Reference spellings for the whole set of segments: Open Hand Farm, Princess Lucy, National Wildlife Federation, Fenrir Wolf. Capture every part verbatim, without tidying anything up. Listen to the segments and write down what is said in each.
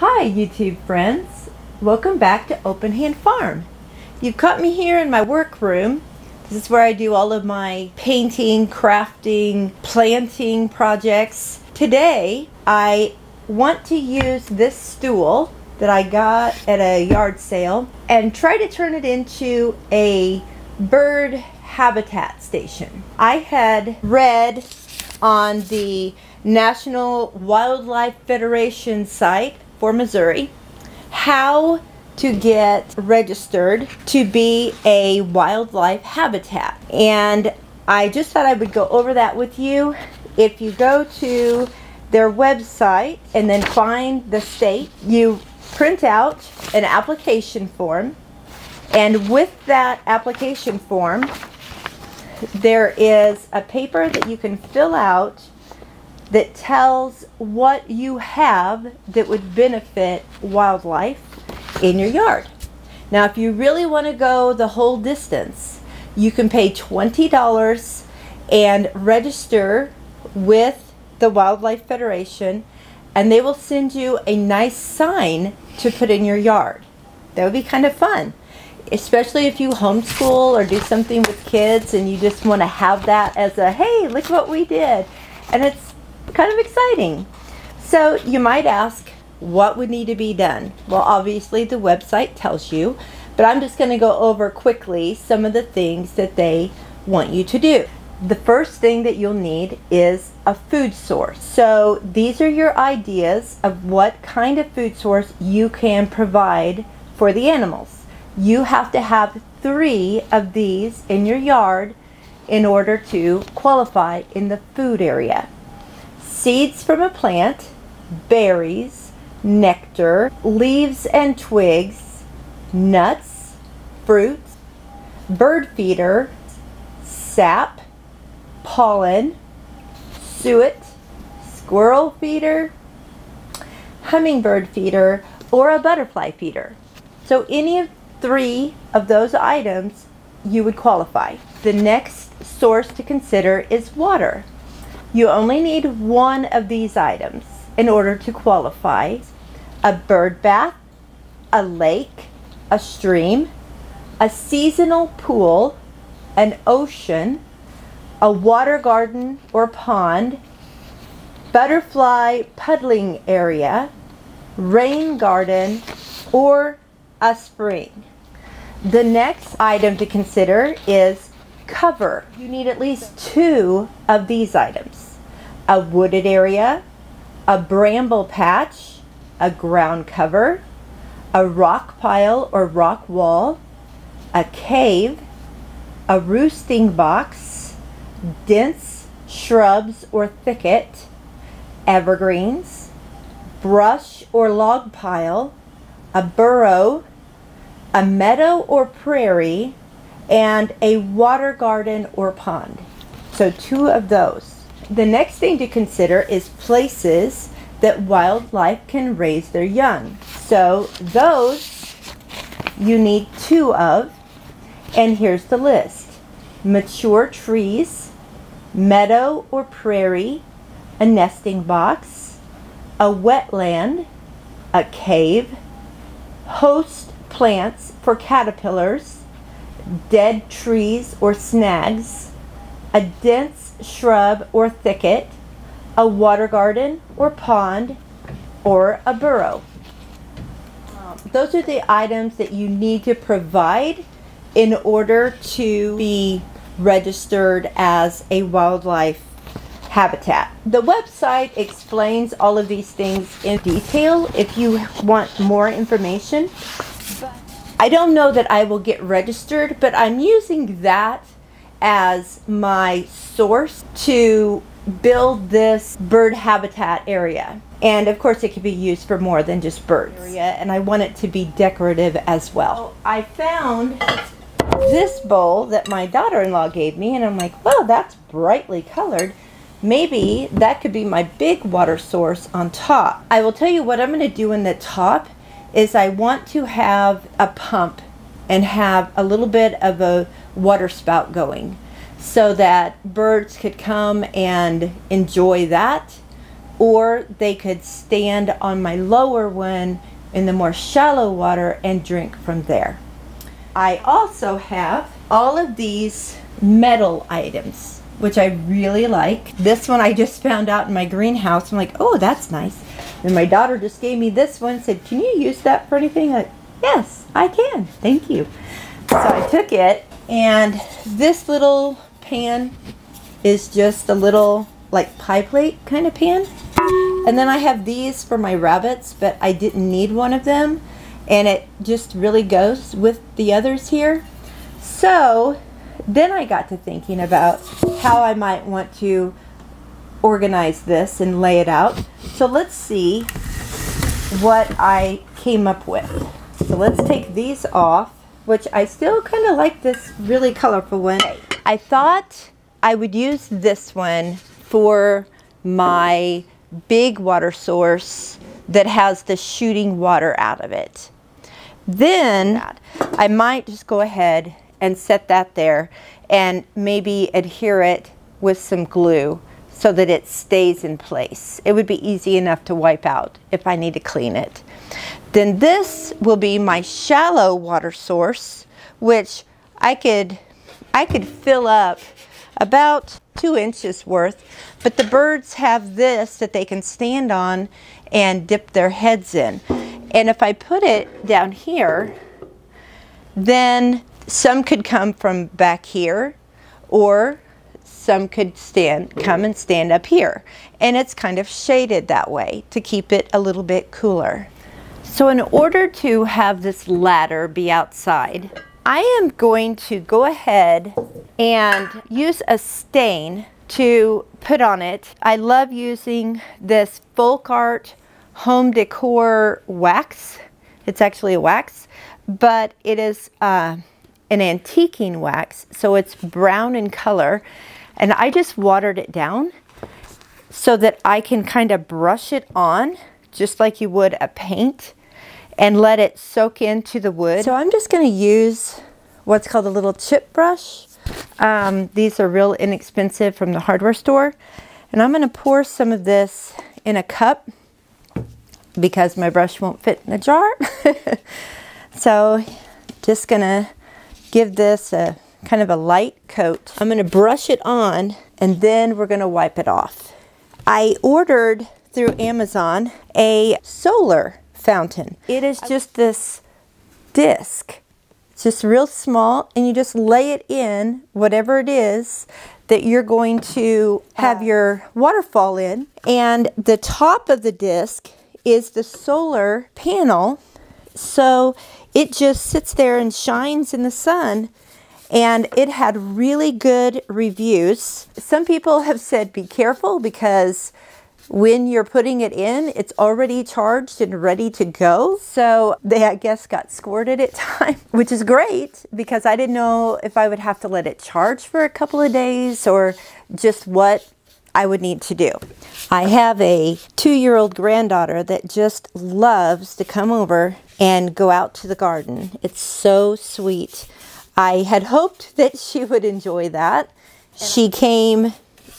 Hi YouTube friends, welcome back to Open Hand Farm. You've caught me here in my workroom. This is where I do all of my painting, crafting, planting projects. Today I want to use this stool that I got at a yard sale and try to turn it into a bird habitat station. I had read on the National Wildlife Federation site for Missouri how to get registered to be a wildlife habitat, and I just thought I would go over that with you. If you go to their website and then find the state, you print out an application form, and with that application form there is a paper that you can fill out that tells what you have that would benefit wildlife in your yard. Now, if you really want to go the whole distance, you can pay twenty dollars and register with the Wildlife Federation, and they will send you a nice sign to put in your yard. That would be kind of fun, especially if you homeschool or do something with kids and you just want to have that as a, hey, look what we did. And it's kind of exciting. So you might ask, what would need to be done? Well, obviously the website tells you, but I'm just going to go over quickly some of the things that they want you to do. The first thing that you'll need is a food source. So these are your ideas of what kind of food source you can provide for the animals. You have to have three of these in your yard in order to qualify in the food area. Seeds from a plant, berries, nectar, leaves and twigs, nuts, fruits, bird feeder, sap, pollen, suet, squirrel feeder, hummingbird feeder, or a butterfly feeder. So any of three of those items you would qualify. The next source to consider is water. You only need one of these items in order to qualify. A bird bath, a lake, a stream, a seasonal pool, an ocean, a water garden or pond, butterfly puddling area, rain garden, or a spring. The next item to consider is cover. You need at least two of these items: a wooded area, a bramble patch, a ground cover, a rock pile or rock wall, a cave, a roosting box, dense shrubs or thicket, evergreens, brush or log pile, a burrow, a meadow or prairie, and a water garden or pond. So two of those. The next thing to consider is places that wildlife can raise their young. So those you need two of, and here's the list: mature trees, meadow or prairie, a nesting box, a wetland, a cave, host plants for caterpillars, dead trees or snags, a dense shrub or thicket, a water garden or pond, or a burrow. Those are the items that you need to provide in order to be registered as a wildlife habitat. The website explains all of these things in detail if you want more information. I don't know that I will get registered, but I'm using that as my source to build this bird habitat area. And of course it could be used for more than just birds. And I want it to be decorative as well. I found this bowl that my daughter-in-law gave me, and I'm like, wow, that's brightly colored. Maybe that could be my big water source on top. I will tell you what I'm going to do in the top is I want to have a pump and have a little bit of a water spout going so that birds could come and enjoy that or they could stand on my lower one in the more shallow water and drink from there. I also have all of these metal items, which I really like. This one I just found out in my greenhouse. I'm like, oh, that's nice. And my daughter just gave me this one and said, can you use that for anything? I'm like, yes, I can. Thank you. So I took it, and this little pan is just a little like pie plate kind of pan. And then I have these for my rabbits, but I didn't need one of them, and it just really goes with the others here. So then I got to thinking about how I might want to organize this and lay it out. So let's see what I came up with. So let's take these off, which I still kind of like this really colorful one. I thought I would use this one for my big water source that has the shooting water out of it. Then I might just go ahead and set that there and maybe adhere it with some glue so that it stays in place. It would be easy enough to wipe out if I need to clean it. Then this will be my shallow water source, which I could I could fill up about two inches worth, but the birds have this that they can stand on and dip their heads in. And if I put it down here, then some could come from back here, or some could stand, come and stand up here. And it's kind of shaded that way to keep it a little bit cooler. So in order to have this ladder be outside, I am going to go ahead and use a stain to put on it. I love using this Folk Art Home Decor wax. It's actually a wax, but it is uh, an antiquing wax, so it's brown in color. And I just watered it down so that I can kind of brush it on just like you would a paint and let it soak into the wood. So I'm just going to use what's called a little chip brush. Um, these are real inexpensive from the hardware store. And I'm going to pour some of this in a cup because my brush won't fit in a jar. So just going to give this a kind of a light coat. I'm going to brush it on, and then we're going to wipe it off. I ordered through Amazon a solar fountain. It is just this disc. It's just real small, and you just lay it in whatever it is that you're going to have your waterfall in. And the top of the disc is the solar panel, so it just sits there and shines in the sun. And it had really good reviews. Some people have said be careful because when you're putting it in, it's already charged and ready to go. So they, I guess, got squirted at time, which is great because I didn't know if I would have to let it charge for a couple of days or just what I would need to do. I have a two-year-old granddaughter that just loves to come over and go out to the garden. It's so sweet. I had hoped that she would enjoy that. She came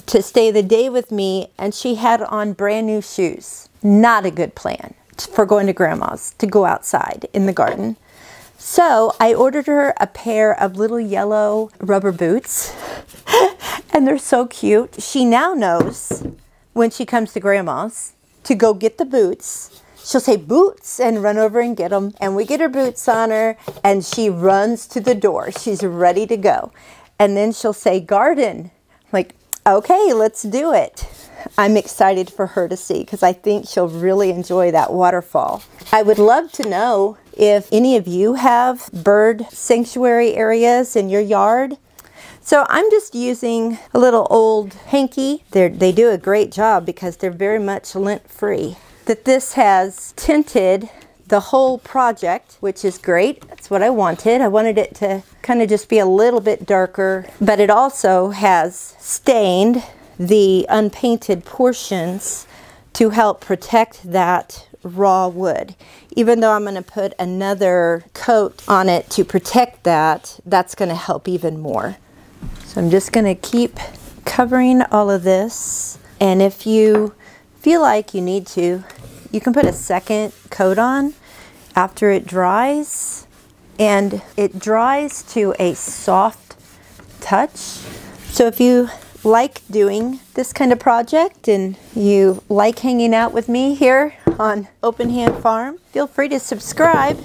to stay the day with me, and she had on brand new shoes. Not a good plan for going to grandma's to go outside in the garden. So I ordered her a pair of little yellow rubber boots, and they're so cute. She now knows when she comes to grandma's to go get the boots. She'll say boots and run over and get them. And we get her boots on her, and she runs to the door. She's ready to go. And then she'll say garden. I'm like, okay, let's do it. I'm excited for her to see because I think she'll really enjoy that waterfall. I would love to know if any of you have bird sanctuary areas in your yard. So I'm just using a little old hanky. They're, they do a great job because they're very much lint-free. That this has tinted the whole project, which is great. That's what I wanted. I wanted it to kind of just be a little bit darker, but it also has stained the unpainted portions to help protect that raw wood. Even though I'm going to put another coat on it to protect that, that's going to help even more. So I'm just going to keep covering all of this. And if you feel like you need to, you can put a second coat on after it dries, and it dries to a soft touch. So if you like doing this kind of project and you like hanging out with me here on Open Hand Farm, feel free to subscribe.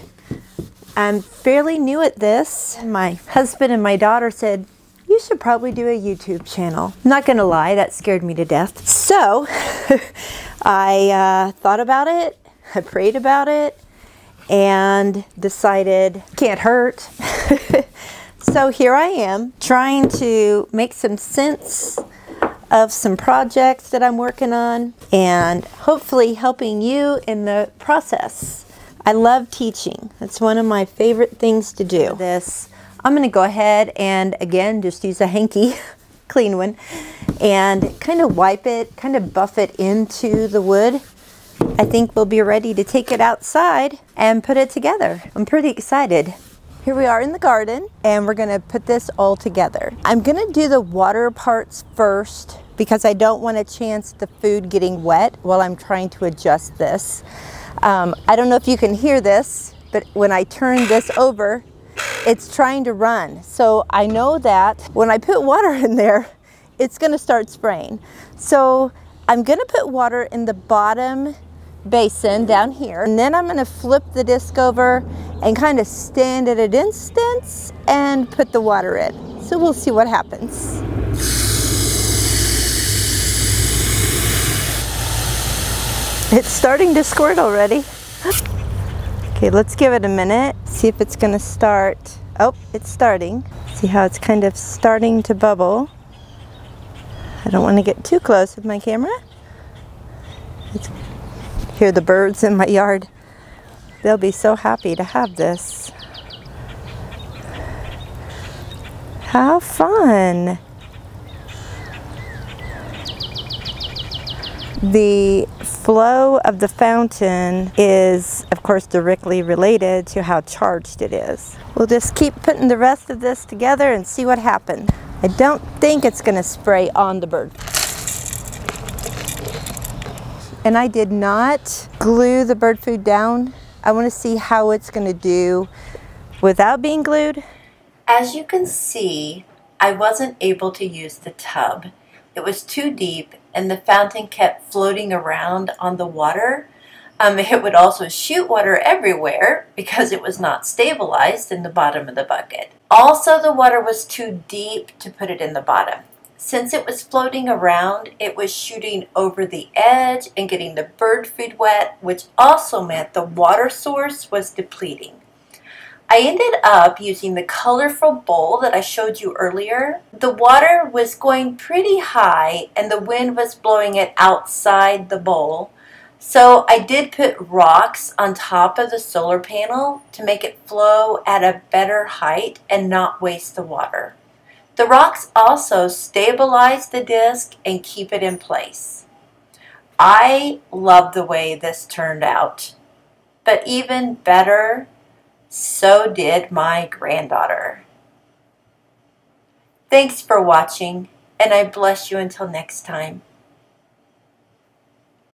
I'm fairly new at this. My husband and my daughter said, you should probably do a YouTube channel. I'm not gonna lie, that scared me to death. So I uh, thought about it, I prayed about it, and decided can't hurt. So here I am trying to make some sense of some projects that I'm working on and hopefully helping you in the process. I love teaching. That's one of my favorite things to do. This, I'm gonna go ahead and again, just use a hanky, clean one, and kind of wipe it, kind of buff it into the wood. I think we'll be ready to take it outside and put it together. I'm pretty excited. Here we are in the garden, and we're gonna put this all together. I'm gonna do the water parts first because I don't want a chance the food getting wet while I'm trying to adjust this. Um, I don't know if you can hear this, but when I turn this over, it's trying to run. So I know that when I put water in there, it's gonna start spraying. So I'm gonna put water in the bottom basin down here, and then I'm gonna flip the disc over and kind of stand at a distance and put the water in. So we'll see what happens. It's starting to squirt already. Okay, let's give it a minute. See if it's gonna start. Oh, it's starting. See how it's kind of starting to bubble. I don't wanna get too close with my camera. It's, hear the birds in my yard. They'll be so happy to have this. How fun. The flow of the fountain is, of course, directly related to how charged it is. We'll just keep putting the rest of this together and see what happens. I don't think it's going to spray on the bird. And I did not glue the bird food down. I want to see how it's going to do without being glued. As you can see, I wasn't able to use the tub. It was too deep, and the fountain kept floating around on the water. Um, it would also shoot water everywhere because it was not stabilized in the bottom of the bucket. Also, the water was too deep to put it in the bottom. Since it was floating around, it was shooting over the edge and getting the bird food wet, which also meant the water source was depleting. I ended up using the colorful bowl that I showed you earlier. The water was going pretty high and the wind was blowing it outside the bowl. So I did put rocks on top of the solar panel to make it flow at a better height and not waste the water. The rocks also stabilize the disc and keep it in place. I love the way this turned out, but even better, so did my granddaughter. Thanks for watching, and I bless you until next time.